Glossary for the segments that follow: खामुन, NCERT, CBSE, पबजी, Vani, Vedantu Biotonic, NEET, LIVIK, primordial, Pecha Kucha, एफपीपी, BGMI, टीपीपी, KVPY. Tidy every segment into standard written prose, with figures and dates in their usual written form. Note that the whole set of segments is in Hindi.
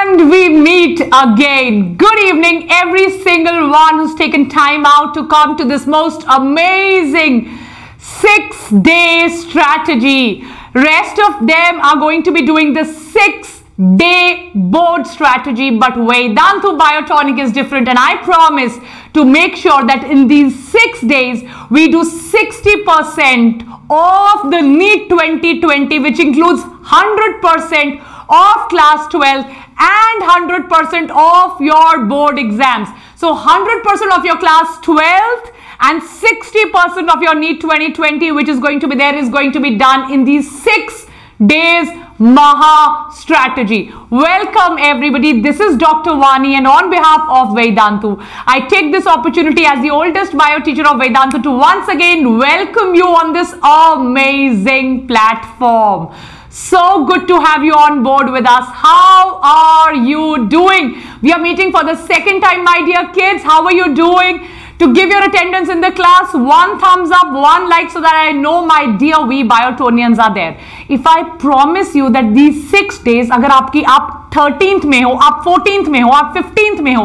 and we meet again. Good evening, every single one who's taken time out to come to this most amazing 6-day strategy. Rest of them are going to be doing the 6-day board strategy, but Vedantu Biotonic is different, and I promise to make sure that in these 6 days we do 60% of the NEET 2020, which includes 100% of class 12 and 100% of your board exams. So 100% of your class 12th and 60% of your NEET 2020, which is going to be there, is going to be done in these 6 days Maha strategy. Welcome everybody. This is Dr. Vani, and on behalf of Vedantu, I take this opportunity as the oldest bio teacher of Vedantu to once again welcome you on this amazing platform. So good to have you on board with us. How are you doing? We are meeting for the second time, my dear kids. How are you doing? To give your attendance in the class, one thumbs up, one like, so that I know my dear we Biotonians are there. If I promise you that these 6 days, अगर आपकी आप 13th में हो, आप 14th में हो, आप 15th में हो,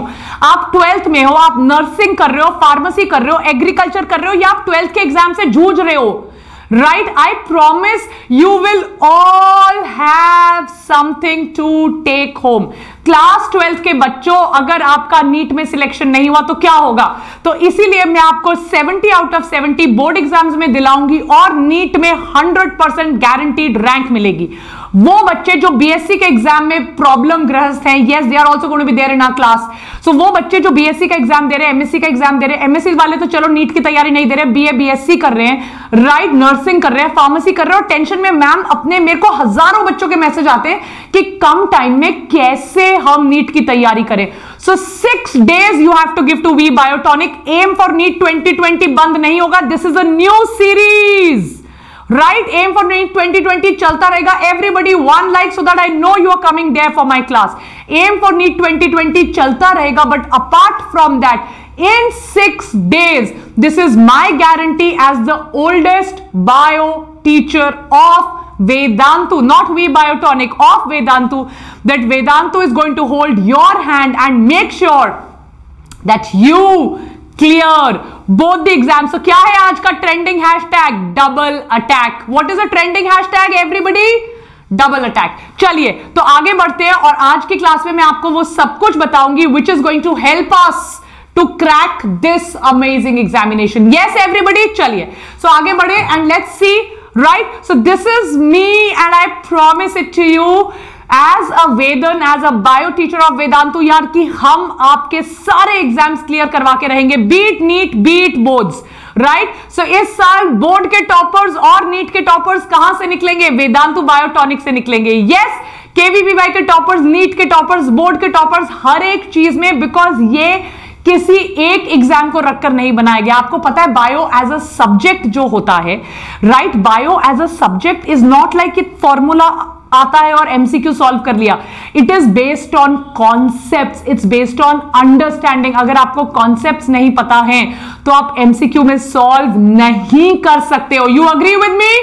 आप 12th में हो, आप nursing कर रहे हो, pharmacy कर रहे हो, agriculture कर रहे हो, या आप 12th के exam से जूझ रहे हो, right? I promise you will all have something to take home. Class 12 के बच्चों, अगर आपका नीट में सिलेक्शन नहीं हुआ तो क्या होगा? तो इसीलिए मैं आपको 70 आउट ऑफ 70 बोर्ड एग्जाम्स में दिलाऊंगी और नीट में 100% गारंटीड रैंक मिलेगी. वो बच्चे जो बीएससी के एग्जाम में प्रॉब्लम ग्रस्त हैं, yes they are also going to be there in our class. So वो बच्चे जो बीएससी का एग्जाम दे रहे हैं, एमएससी का एग्जाम दे रहे हैं, एमएससी वाले तो चलो नीट की तैयारी नहीं दे रहे, बीए बीएससी कर रहे हैं, राइट, नर्सिंग कर रहे हैं, फार्मेसी कर रहे हैं, और टेंशन में मैम अपने मेरे को हजारों बच्चों के मैसेज आते हैं कि कम टाइम में कैसे हम नीट की तैयारी करें. So 6 days you have to give to V Biotonic. Aim for NEET 2020 बंद नहीं होगा. This is a new series, right? Aim for NEET 2020 चलता रहेगा. Everybody one like so that I know you are coming there for my class. Aim for NEET 2020 चलता रहेगा. But apart from that, in 6 days, this is my guarantee as the oldest bio teacher of Vedantu, not we Biotonic, of Vedantu, that Vedantu is going to hold your hand and make sure that you clear both the exams. So kya hai aaj ka trending hashtag? Double attack. What is a trending hashtag, everybody? Double attack. चलिए तो आगे बढ़ते हैं और आज की क्लास में मैं आपको वो सब कुछ बताऊंगी which is going to help us to crack this amazing examination. Yes everybody, चलिए so आगे बढ़े and let's see. Right, so this is me, and I promise it to you as a Vedan, as a bio teacher of Vedantu, यार कि हम आपके सारे एग्जाम्स क्लियर करवा के रहेंगे. Beat NEET, beat boards, right. So इस साल बोर्ड के टॉपर्स और नीट के टॉपर्स कहां से निकलेंगे? Vedantu Biotonic से निकलेंगे. यस, KVPY के टॉपर्स, नीट के टॉपर्स, बोर्ड के टॉपर्स, हर एक चीज में, बिकॉज ये किसी एक एग्जाम को रखकर नहीं बनाया गया. आपको पता है बायो एज अ सब्जेक्ट जो होता है, right, bio as a subject is not like it formula आता है और एमसीक्यू सॉल्व कर लिया. It is based on concepts, it's based on understanding. अगर आपको कॉन्सेप्ट्स नहीं पता है तो आप एमसीक्यू में सॉल्व नहीं कर सकते हो. You agree with me?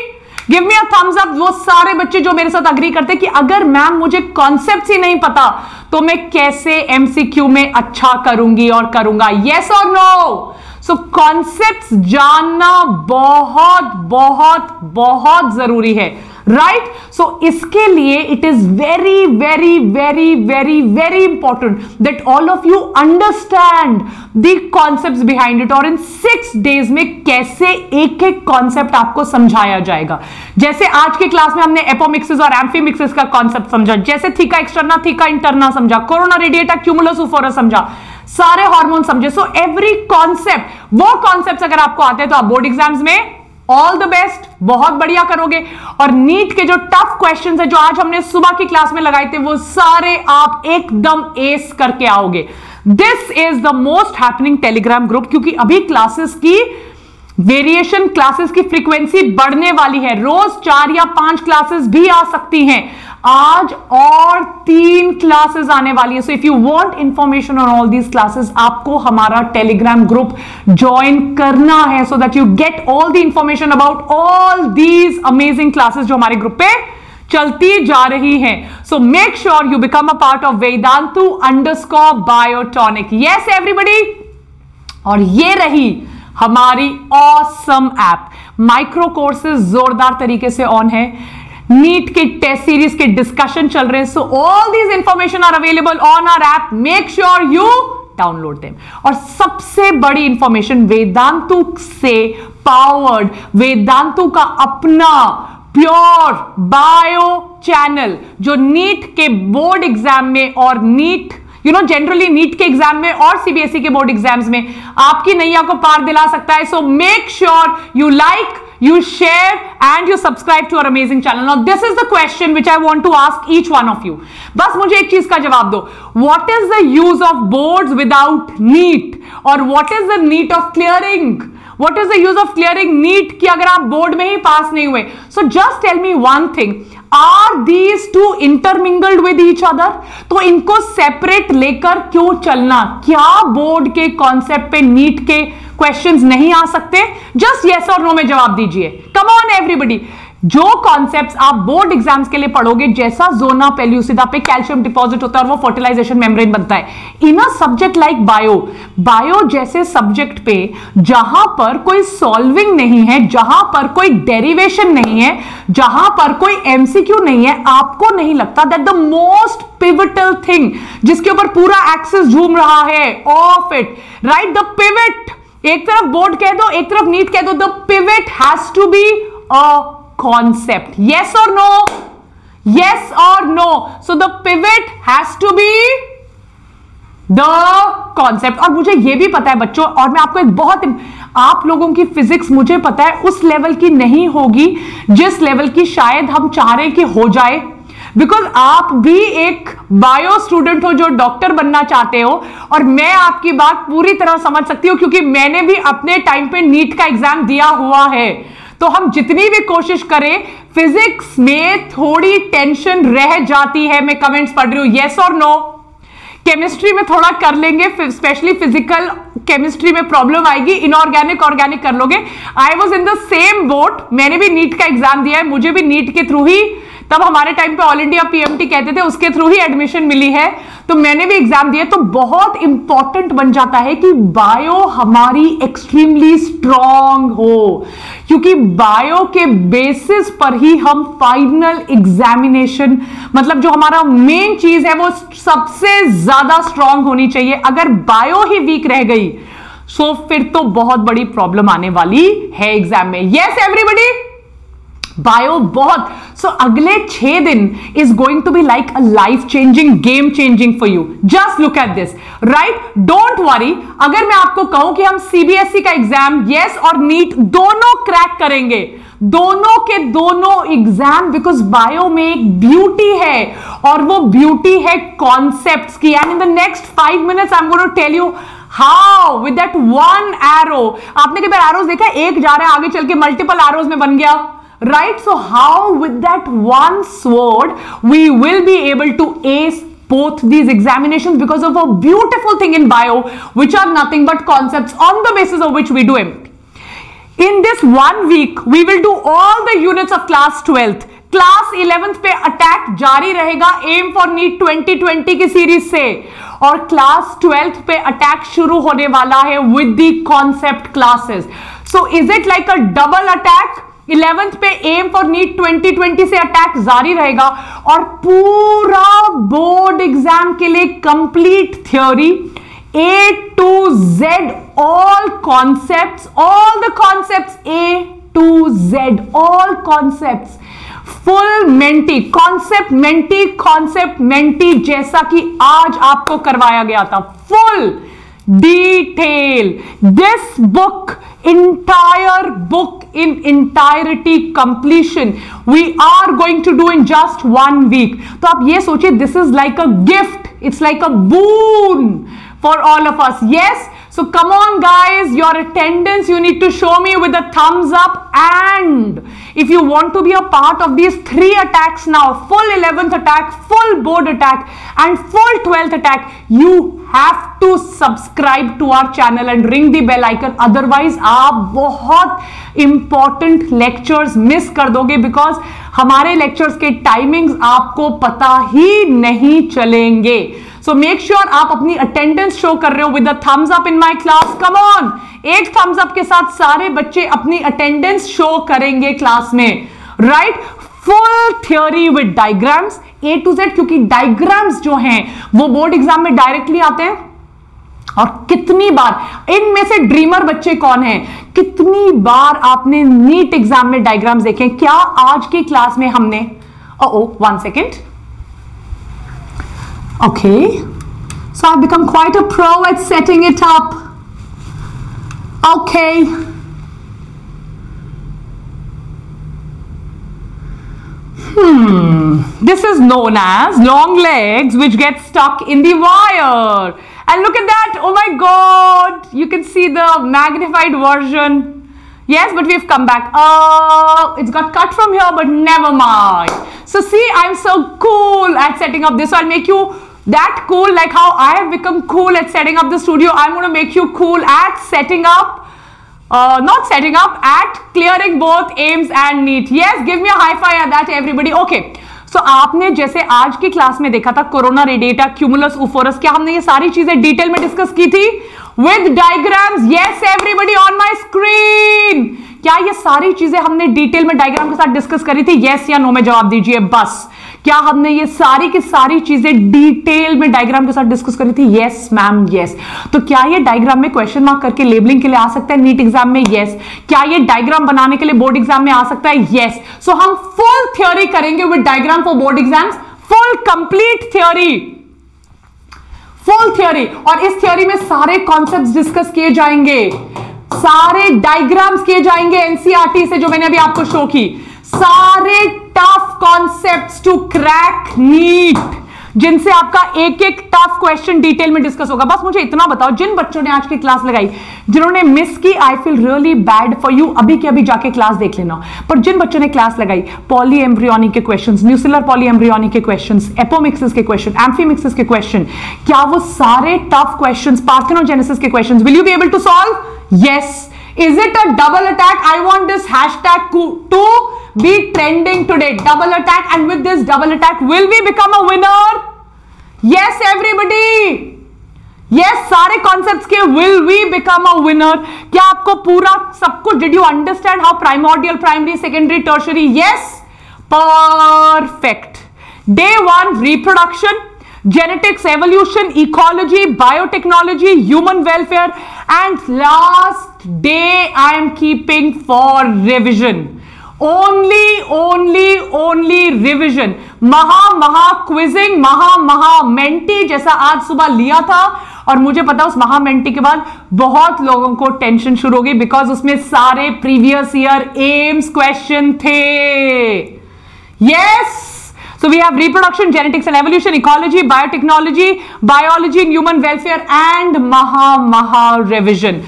Give me a thumbs up. वो सारे बच्चे जो मेरे साथ अग्री करते कि अगर मैम मुझे कॉन्सेप्ट ही नहीं पता तो मैं कैसे एमसीक्यू में अच्छा करूंगी और करूंगा. यस और नो? सो कॉन्सेप्ट जानना बहुत बहुत बहुत जरूरी है, राइट. सो इसके लिए it is very very very very very important that all of you understand the concepts behind it. और इन 6 डेज में कैसे एक एक कॉन्सेप्ट आपको समझाया जाएगा. जैसे आज के क्लास में हमने एपोमिक्सेस और एम्फीमिक्सेस का कॉन्सेप्ट समझा, जैसे थीका एक्सटर्ना, थीका इंटरना समझा, कोरोना रेडिएटा, क्यूमुलस ओफोरस समझा, सारे हार्मोन समझे. सो एवरी कॉन्सेप्ट, वो कॉन्सेप्ट अगर आपको आते हैं तो आप बोर्ड एग्जाम्स में ऑल द बेस्ट, बहुत बढ़िया करोगे. और नीट के जो टफ क्वेश्चंस है जो आज हमने सुबह की क्लास में लगाए थे, वो सारे आप एकदम एस करके आओगे. This is the most happening Telegram group, क्योंकि अभी क्लासेस की वेरिएशन, क्लासेस की फ्रीक्वेंसी बढ़ने वाली है. रोज 4 या 5 क्लासेस भी आ सकती हैं. आज और 3 क्लासेस आने वाली है. So if you want information on all these classes, आपको हमारा टेलीग्राम ग्रुप ज्वाइन करना है so that you get all the information about all these amazing classes जो हमारे ग्रुप पे चलती जा रही हैं. So make sure you become a part of Vedantu _ Biotonic. Yes everybody. और ये रही हमारी ऑसम ऐप. माइक्रो कोर्सेज जोरदार तरीके से ऑन है. नीट के टेस्ट सीरीज के डिस्कशन चल रहे हैं. So all these information are available on our app. Make sure you download them. और सबसे बड़ी इंफॉर्मेशन, वेदांतु से पावर्ड वेदांतु का अपना प्योर बायो चैनल जो नीट के बोर्ड एग्जाम में और नीट जनरली नीट के एग्जाम में और सीबीएसई के बोर्ड एग्जाम्स में आपकी नैया को पार दिला सकता है. So make sure you like, you share and you subscribe to our amazing channel. Now this is the question which I want to ask each one of you. बस मुझे एक चीज का जवाब दो. What is the use of boards without NEET? और what is the need of clearing? What is the use of clearing NEET कि अगर आप बोर्ड में ही पास नहीं हुए? So just tell me one thing. Are these two intermingled with each other? तो इनको separate लेकर क्यों चलना? क्या बोर्ड के concept पे NEET के क्वेश्चंस नहीं आ सकते? जस्ट यस और नो में जवाब दीजिए. Come on everybody. जो कॉन्सेप्ट्स आप बोर्ड एग्जाम्स के लिए पढ़ोगे, जैसा जोना पेल्यूसिदा पे कैल्शियम डिपॉजिट होता है और वो फर्टिलाइजेशन मेम्ब्रेन बनता है, in a subject like bio जैसे सब्जेक्ट पे जहां पर कोई सॉल्विंग नहीं है, जहां पर कोई डेरिवेशन नहीं है, जहां पर कोई एमसीक्यू नहीं है, आपको नहीं लगता that the most pivotal thing जिसके ऊपर पूरा एक्सिस झूम रहा है of it, right, the pivot. एक तरफ बोर्ड कह दो, एक तरफ नीट कह दो, the pivot has to be a concept. Yes और नो? यस और no? So the pivot has to be the concept. और मुझे ये भी पता है बच्चों, और मैं आपको एक बहुत, आप लोगों की फिजिक्स मुझे पता है उस लेवल की नहीं होगी जिस लेवल की शायद हम चाह रहे कि हो जाए, बिकॉज आप भी एक बायो स्टूडेंट हो जो डॉक्टर बनना चाहते हो, और मैं आपकी बात पूरी तरह समझ सकती हूँ क्योंकि मैंने भी अपने टाइम पे नीट का एग्जाम दिया हुआ है. तो हम जितनी भी कोशिश करें, फिजिक्स में थोड़ी टेंशन रह जाती है. मैं कमेंट्स पढ़ रही हूँ. येस और नो? केमिस्ट्री में थोड़ा कर लेंगे, स्पेशली फिजिकल केमिस्ट्री में प्रॉब्लम आएगी, इनऑर्गेनिक ऑर्गेनिक कर लोगे. I was in the same boat. मैंने भी नीट का एग्जाम दिया है, मुझे भी नीट के थ्रू ही, तब हमारे टाइम पे ऑल इंडिया पीएमटी कहते थे, उसके थ्रू ही एडमिशन मिली है. तो मैंने भी एग्जाम दिए. तो बहुत इंपॉर्टेंट बन जाता है कि बायो हमारी एक्सट्रीमली स्ट्रॉन्ग हो, क्योंकि बायो के बेसिस पर ही हम फाइनल एग्जामिनेशन, मतलब जो हमारा मेन चीज है वो सबसे ज्यादा स्ट्रॉन्ग होनी चाहिए. अगर बायो ही वीक रह गई सो फिर तो बहुत बड़ी प्रॉब्लम आने वाली है एग्जाम में. Yes everybody. बायो बहुत, अगले 6 दिन is going to be like a life changing, game changing for you. Just look at this, right. Don't worry. अगर मैं आपको कहूं कि हम सीबीएसई का एग्जाम, यस और नीट, दोनों क्रैक करेंगे, दोनों के दोनों एग्जाम, बिकॉज बायो में एक ब्यूटी है और वो ब्यूटी है कॉन्सेप्ट्स की. And in the next 5 minutes I am going to tell you how with that one arrow. आपने कई बार एरोज देखा, एक जा रहा है आगे चल के मल्टीपल एरोज में बन गया, right? So how with that one sword we will be able to ace both these examinations because of a beautiful thing in bio, which are nothing but concepts on the basis of which we do MT. In this 1 week we will do all the units of class 12th. Class 11th पे अटैक जारी रहेगा, एम फॉर नीट 2020 की सीरीज से, और क्लास 12th पे अटैक शुरू होने वाला है with the concept classes. So is it like a double attack? 11th पे एम फॉर नीट 2020 से अटैक जारी रहेगा और पूरा बोर्ड एग्जाम के लिए complete theory, A to Z all concepts, all the concepts, A to Z all concepts, full mentee, concept mentee, concept mentee, जैसा कि आज आपको करवाया गया था, full detail. This book, entire book in entirety completion we are going to do in just 1 week. तो आप ये सोचिए, this is like a gift, it's like a boon for all of us. Yes, so come on guys, your attendance you need to show me with a thumbs up, and if you want to be a part of these 3 attacks now, full 11th attack, full board attack and full 12th attack, you have to subscribe to our channel and ring the bell icon, otherwise आप बहुत important lectures miss कर दोगे, because हमारे लेक्चर्स के टाइमिंग्स आपको पता ही नहीं चलेंगे. So make sure आप अपनी attendance show कर रहे हो with a thumbs up in my class. Come on, एक thumbs up के साथ सारे बच्चे अपनी attendance show करेंगे class में, right? Full theory with diagrams, A to Z, क्योंकि diagrams जो हैं वो board exam में directly आते हैं. और कितनी बार इनमें से ड्रीमर बच्चे कौन हैं, कितनी बार आपने नीट एग्जाम में डायग्राम्स देखे? क्या आज की क्लास में हमने one second. Okay, so I've become quite a pro at setting it up. Okay, this is known as long legs, which get stuck in the wire. And look at that! Oh my God! You can see the magnified version. Yes, but we've come back. Oh, it's got cut from here, but never mind. So see, I'm so cool at setting up this. So I'll make you that cool, like how I have become cool at setting up the studio. I'm going to make you cool at setting up, at clearing both AIMS and NEET. Yes, give me a high five at that, everybody. Okay. So आपने जैसे आज की क्लास में देखा था कोरोना रेडिएटा, क्यूमुलस ओफोरस, क्या हमने ये सारी चीजें डिटेल में डिस्कस की थी with diagrams? Yes everybody on my screen, क्या ये सारी चीजें हमने डिटेल में डायग्राम के साथ डिस्कस करी थी? यस या नो में जवाब दीजिए बस. क्या हमने ये सारी की सारी चीजें डिटेल में डायग्राम के साथ डिस्कस करी थी? Yes ma'am, yes. तो क्या ये डायग्राम में क्वेश्चन मार्क करके लेबलिंग के लिए आ सकता है नीट एग्जाम में? यस. क्या ये डायग्राम बनाने के लिए बोर्ड एग्जाम में आ सकता है? यस. सो हम फुल थ्योरी करेंगे with diagram for board exams, full complete theory, full theory. और इस थ्योरी में सारे कॉन्सेप्ट्स डिस्कस किए जाएंगे, सारे डायग्राम्स किए जाएंगे एनसीईआरटी से जो मैंने अभी आपको शो की, सारे tough concepts to crack NEET, जिनसे आपका एक एक टफ क्वेश्चन डिटेल में डिस्कस होगा. बस मुझे इतना बताओ, जिन बच्चों ने आज की क्लास लगाई, जिन्होंने मिस की, I feel really bad for you, अभी के अभी जाके क्लास देख लेना. पर जिन बच्चों ने क्लास लगाई, पॉलीएम्ब्रियोनिक के क्वेश्चंस, न्यूसेलर पॉलीएम्ब्रियोनिक के क्वेश्चंस, एपोमिक्सेस के क्वेश्चन, एम्फीमिक्सेस के क्वेश्चन, क्या वो सारे टफ क्वेश्चंस, पार्थेनोजेनेसिस के questions, will you be able to solve? Yes. Is it a double attack? I want this hashtag to be trending today. Double attack, and with this double attack, will we become a winner? Yes, everybody. Yes, सारे concepts के will we become a winner? क्या आपको पूरा सब कुछ, did you understand how primordial, primary, secondary, tertiary? Yes, perfect. Day one, reproduction, genetics, evolution, ecology, biotechnology, human welfare, and last day I am keeping for revision. Only revision. Quizzing, Menti जैसा आज सुबह लिया था. और मुझे पता उस महामेंटी के बाद बहुत लोगों को टेंशन शुरू हो गई, बिकॉज उसमें सारे प्रीवियस ईयर एम्स क्वेश्चन थे. Yes. So we have reproduction, genetics and evolution, ecology, biotechnology, biology and human welfare, and revision.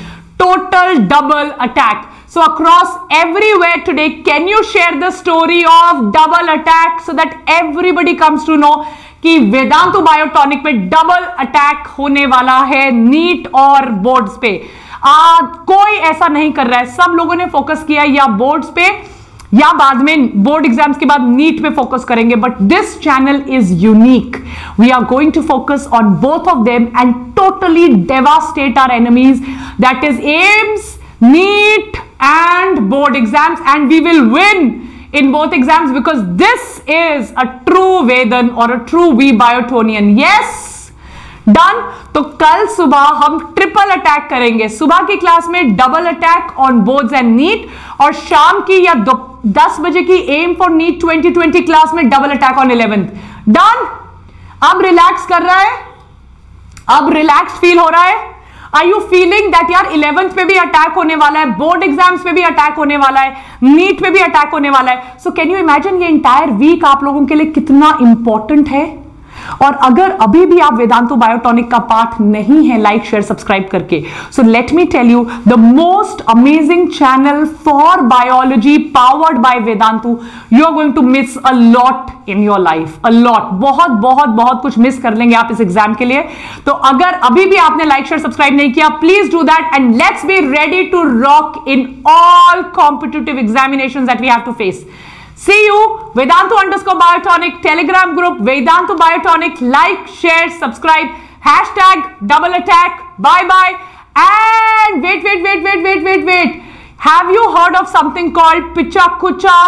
Total double attack. So across everywhere today, can you share the story of double attack so that everybody comes to know कि वेदांतु बायोटॉनिक में डबल अटैक होने वाला है नीट और बोर्ड्स पे? कोई ऐसा नहीं कर रहा है, सब लोगों ने फोकस किया या बोर्ड्स पे या बाद में बोर्ड एग्जाम्स के बाद नीट पे फोकस करेंगे. But this channel is unique, we are going to focus on both of them and totally devastate our enemies, that is AIIMS, NEET and board exams. And we will win in both exams because this is a true Vedan or a true we Biotonian. Yes, done. तो कल सुबह हम ट्रिपल अटैक करेंगे. सुबह की क्लास में double attack on boards and NEET, और शाम की या 10 बजे की एम फॉर नीट 2020 क्लास में double attack on 11th. Done. अब रिलैक्स कर रहा है, अब रिलैक्स फील हो रहा है? Are you feeling that यार 11th पे भी अटैक होने वाला है, बोर्ड एग्जाम्स पे भी अटैक होने वाला है, नीट पे भी अटैक होने वाला है? सो कैन यू इमेजिन ये इंटायर वीक आप लोगों के लिए कितना इंपॉर्टेंट है. और अगर अभी भी आप वेदांतु बायोटॉनिक का पार्ट नहीं है, लाइक शेयर सब्सक्राइब करके, so let me tell you the most amazing channel for biology powered by Vedantu. You are going to miss a lot in your life, a lot. बहुत बहुत बहुत कुछ मिस कर लेंगे आप इस एग्जाम के लिए. तो अगर अभी भी आपने लाइक शेयर सब्सक्राइब नहीं किया, please do that and let's be ready to rock in all competitive examinations that we have to face. See you. Vedantu_Biotonic Telegram group, Vedantu Biotonic. Like, share, subscribe. #DoubleAttack. Bye bye. And wait. Have you heard of something called Pecha Kucha?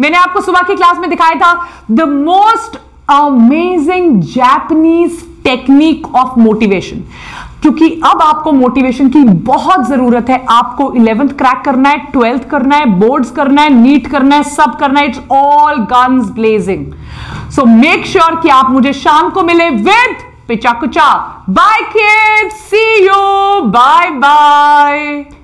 मैंने आपको सुबह की क्लास में दिखाया था. The most amazing Japanese technique of motivation. क्योंकि अब आपको मोटिवेशन की बहुत जरूरत है. आपको 11th क्रैक करना है, 12th करना है, बोर्ड्स करना है, नीट करना है, सब करना है. It's all guns blazing. So make sure कि आप मुझे शाम को मिले with Pecha Kucha. Bye kids, see you, bye bye.